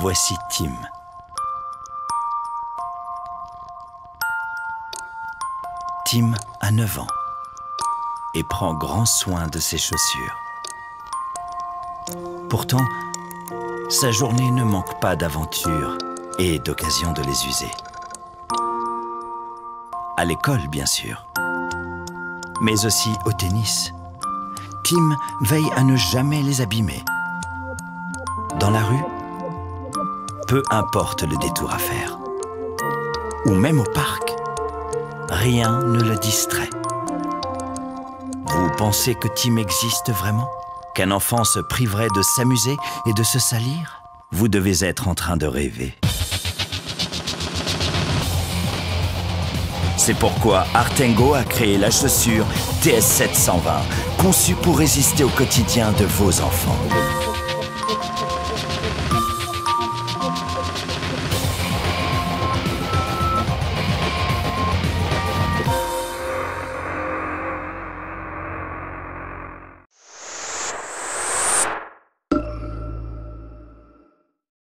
Voici Tim. Tim a 9 ans et prend grand soin de ses chaussures. Pourtant, sa journée ne manque pas d'aventures et d'occasions de les user. À l'école, bien sûr, mais aussi au tennis. Tim veille à ne jamais les abîmer. Dans la rue, peu importe le détour à faire. Ou même au parc, rien ne le distrait. Vous pensez que Tim existe vraiment? Qu'un enfant se priverait de s'amuser et de se salir? Vous devez être en train de rêver. C'est pourquoi Artengo a créé la chaussure TS720, conçue pour résister au quotidien de vos enfants.